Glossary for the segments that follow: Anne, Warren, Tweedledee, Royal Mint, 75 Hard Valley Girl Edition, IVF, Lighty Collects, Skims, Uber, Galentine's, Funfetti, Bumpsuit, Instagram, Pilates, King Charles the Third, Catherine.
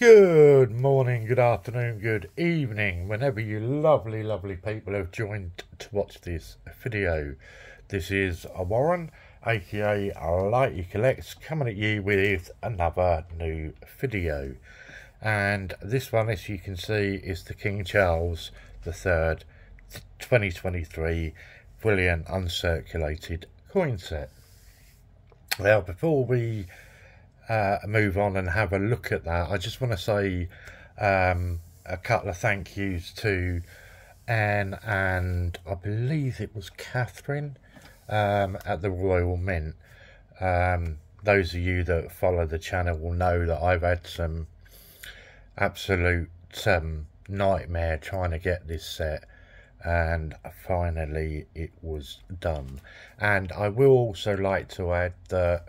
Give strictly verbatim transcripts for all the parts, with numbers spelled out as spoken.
Good morning, good afternoon, good evening, whenever you lovely, lovely people have joined to watch this video. This is Warren, aka Lighty Collects, coming at you with another new video. And this one, as you can see, is the King Charles the Third twenty twenty-three brilliant uncirculated coin set. Now, before we Uh, move on and have a look at that, I just want to say um, a couple of thank yous to Anne and I believe it was Catherine um, at the Royal Mint. Um, those of you that follow the channel will know that I've had some absolute um, nightmare trying to get this set, and finally it was done. And I will also like to add that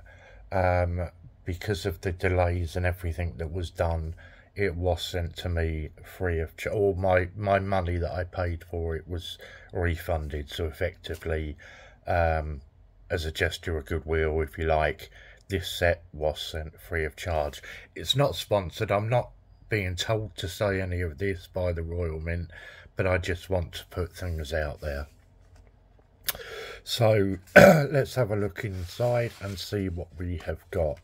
um, because of the delays and everything that was done, it was sent to me free of charge. All my, my money that I paid for it was refunded. So effectively, um, as a gesture of goodwill, if you like, this set was sent free of charge. It's not sponsored. I'm not being told to say any of this by the Royal Mint, but I just want to put things out there. So let's have a look inside and see what we have got.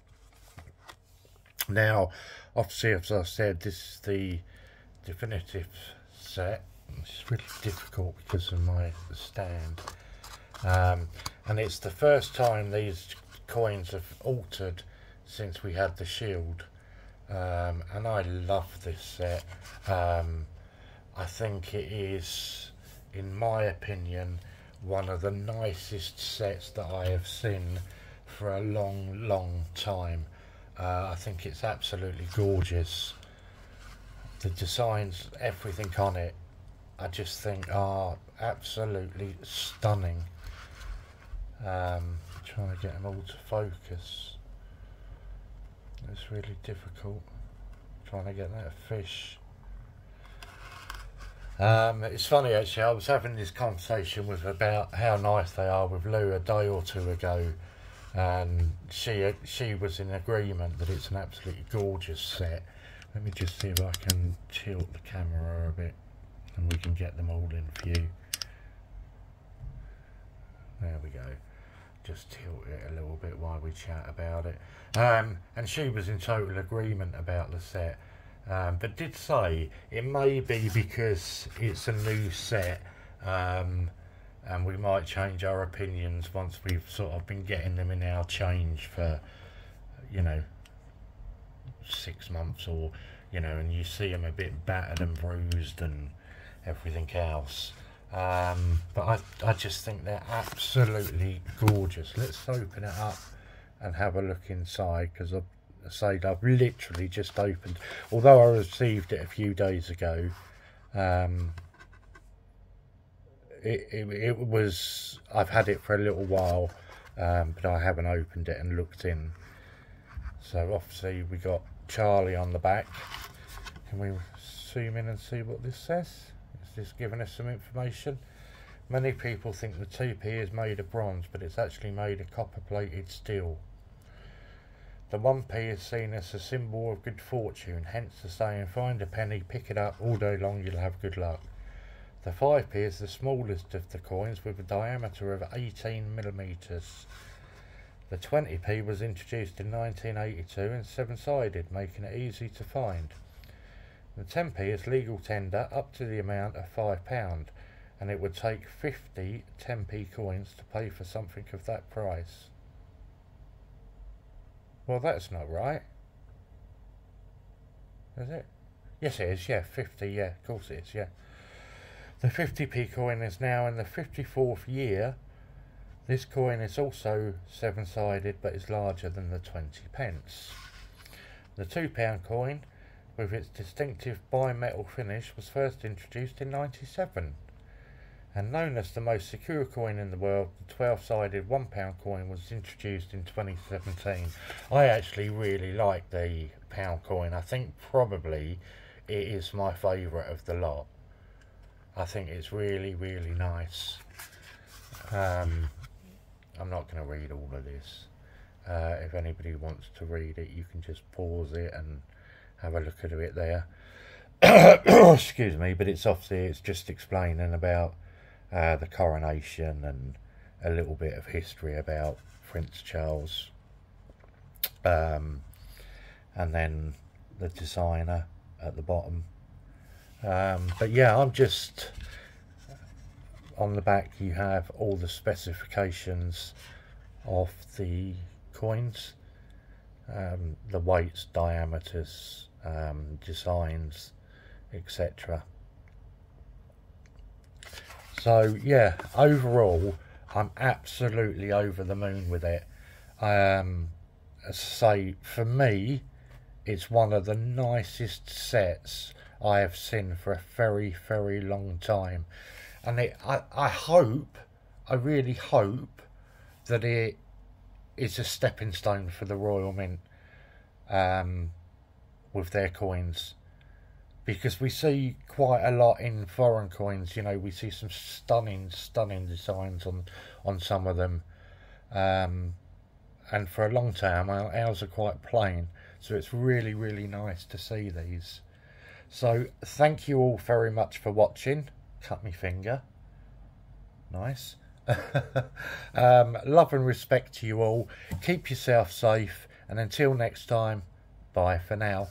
Now, obviously, as I said, this is the definitive set. It's really difficult because of my stand. Um, and it's the first time these coins have altered since we had the shield. Um, and I love this set. Um, I think it is, in my opinion, one of the nicest sets that I have seen for a long, long time. Uh, I think it's absolutely gorgeous. The designs, everything on it, I just think are absolutely stunning. Um, trying to get them all to focus. It's really difficult. Trying to get that fish. Um, it's funny actually, I was having this conversation with about how nice they are with Lou a day or two ago. And she she was in agreement that it's an absolutely gorgeous set. Let me just see if I can tilt the camera a bit and we can get them all in view. There we go. Just tilt it a little bit while we chat about it. Um, and she was in total agreement about the set. Um, but did say it may be because it's a new set. Um, And we might change our opinions once we've sort of been getting them in our change for, you know, six months or, you know, and you see them a bit battered and bruised and everything else. Um, but I, I just think they're absolutely gorgeous. Let's open it up and have a look inside, because I've said I've literally just opened, although I received it a few days ago. Um, It, it, it was, I've had it for a little while, um, but I haven't opened it and looked in. So obviously we got Charlie on the back. Can we zoom in and see what this says? Is this giving us some information? Many people think the teepee is made of bronze, but it's actually made of copper plated steel. The one pee is seen as a symbol of good fortune, hence the saying, find a penny, pick it up, all day long you'll have good luck. The five pee is the smallest of the coins with a diameter of eighteen millimeters. The twenty pee was introduced in nineteen eighty-two and seven-sided, making it easy to find. The ten pee is legal tender up to the amount of five pounds, and it would take fifty ten pee coins to pay for something of that price. Well, that's not right, is it? Yes it is, yeah, fifty, yeah, of course it is, yeah. The fifty pee coin is now in the fifty-fourth year. This coin is also seven-sided but is larger than the twenty pence. The two pound coin, with its distinctive bimetal finish, was first introduced in ninety-seven. And known as the most secure coin in the world, the twelve-sided one pound coin was introduced in twenty seventeen. I actually really like the pound coin. I think probably it is my favourite of the lot. I think it's really, really nice. Um, I'm not going to read all of this. Uh, if anybody wants to read it, you can just pause it and have a look at it there. Excuse me, but it's obviously it's just explaining about uh, the coronation and a little bit of history about Prince Charles, um, and then the designer at the bottom. Um, but yeah, I'm just on the back. You have all the specifications of the coins, um, the weights, diameters, um, designs, et cetera. So yeah, overall, I'm absolutely over the moon with it. Um, say for me, it's one of the nicest sets I have seen for a very, very long time, and it, I, I hope, I really hope that it is a stepping stone for the Royal Mint um, with their coins, because we see quite a lot in foreign coins. You know, we see some stunning, stunning designs on on some of them, um, and for a long time ours are quite plain. So it's really, really nice to see these. So thank you all very much for watching. Cut me finger. Nice. um, love and respect to you all. Keep yourself safe, and until next time, bye for now.